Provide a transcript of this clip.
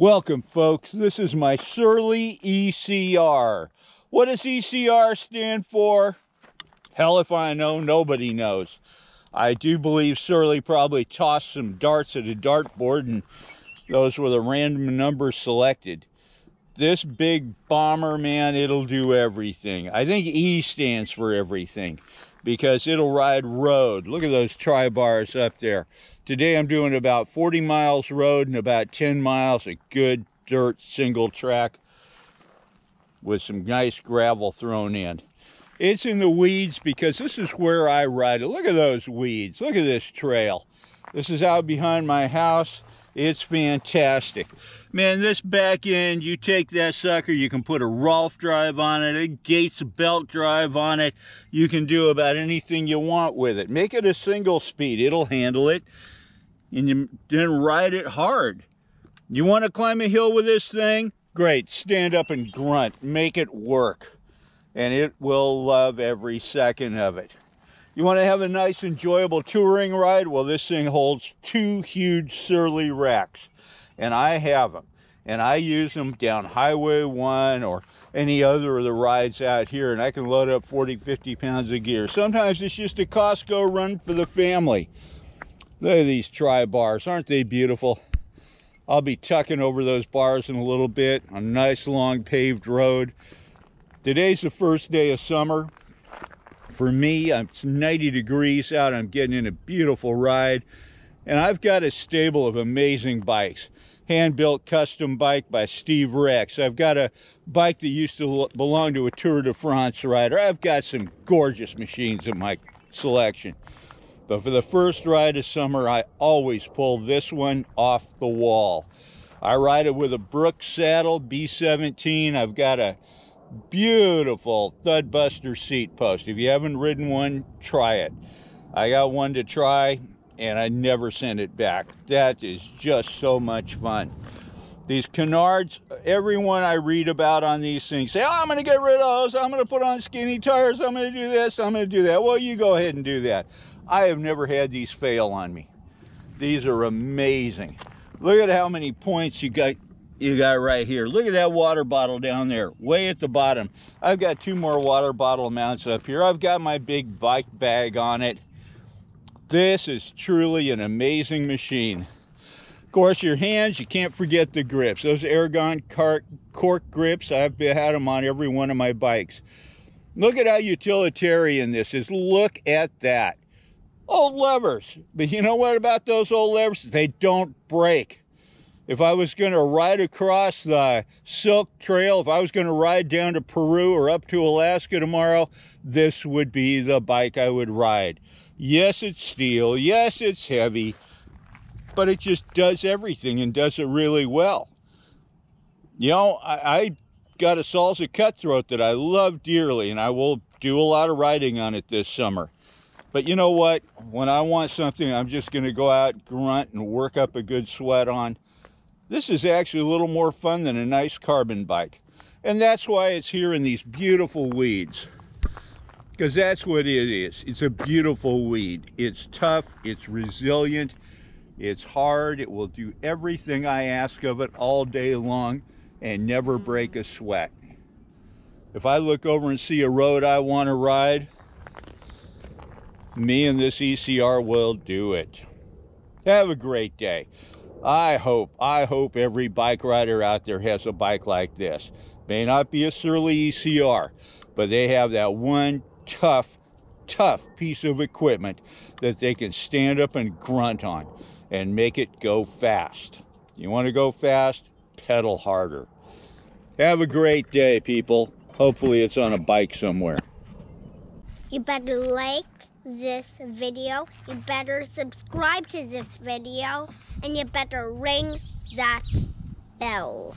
Welcome, folks. This is my Surly ECR. What does ECR stand for? Hell if I know, nobody knows. I do believe Surly probably tossed some darts at a dartboard and those were the random numbers selected. This big bomber, man, it'll do everything. I think E stands for everything because it'll ride road. Look at those tri-bars up there. Today I'm doing about 40 miles road and about 10 miles of good dirt single track with some nice gravel thrown in. It's in the weeds because this is where I ride it. Look at those weeds. Look at this trail. This is out behind my house. It's fantastic. Man, this back end, you take that sucker, you can put a Rolf drive on it, a Gates belt drive on it. You can do about anything you want with it. Make it a single speed. It'll handle it. And you then ride it hard. You want to climb a hill with this thing? Great. Stand up and grunt. Make it work. And it will love every second of it. You want to have a nice, enjoyable touring ride? Well, this thing holds two huge Surly racks, and I have them, and I use them down Highway 1 or any other of the rides out here, and I can load up 40, 50 pounds of gear. Sometimes it's just a Costco run for the family. Look at these tri-bars. Aren't they beautiful? I'll be tucking over those bars in a little bit on a nice, long, paved road. Today's the first day of summer. For me, it's 90 degrees out. I'm getting in a beautiful ride. And I've got a stable of amazing bikes. Hand-built custom bike by Steve Rex. I've got a bike that used to belong to a Tour de France rider. I've got some gorgeous machines in my selection. But for the first ride of summer, I always pull this one off the wall. I ride it with a Brooks saddle, B17. I've got a beautiful Thudbuster seat post. If you haven't ridden one, try it. I got one to try and I never sent it back. That is just so much fun. These canards, everyone I read about on these things say, oh, I'm going to get rid of those. I'm going to put on skinny tires. I'm going to do this. I'm going to do that. Well, you go ahead and do that. I have never had these fail on me. These are amazing. Look at how many points you got right here. Look at that water bottle down there, way at the bottom. I've got two more water bottle mounts up here. I've got my big bike bag on it. This is truly an amazing machine. Of course, your hands, you can't forget the grips. Those Ergon cork grips, I've had them on every one of my bikes. Look at how utilitarian this is. Look at that. Old levers. But you know what about those old levers? They don't break. If I was going to ride across the Silk Trail, if I was going to ride down to Peru or up to Alaska tomorrow, this would be the bike I would ride. Yes, it's steel. Yes, it's heavy. But it just does everything and does it really well. You know, I got a Salsa Cutthroat that I love dearly, and I will do a lot of riding on it this summer. But you know what? When I want something, I'm just going to go out, grunt, and work up a good sweat on. This is actually a little more fun than a nice carbon bike. And that's why it's here in these beautiful weeds. Because that's what it is. It's a beautiful weed. It's tough. It's resilient. It's hard. It will do everything I ask of it all day long and never break a sweat. If I look over and see a road I want to ride, me and this ECR will do it. Have a great day. I hope every bike rider out there has a bike like this. May not be a Surly ECR, but they have that one tough piece of equipment that they can stand up and grunt on and make it go fast. You want to go fast? Pedal harder. Have a great day, people. Hopefully it's on a bike somewhere. You better like this video, you better subscribe to this video, and you better ring that bell.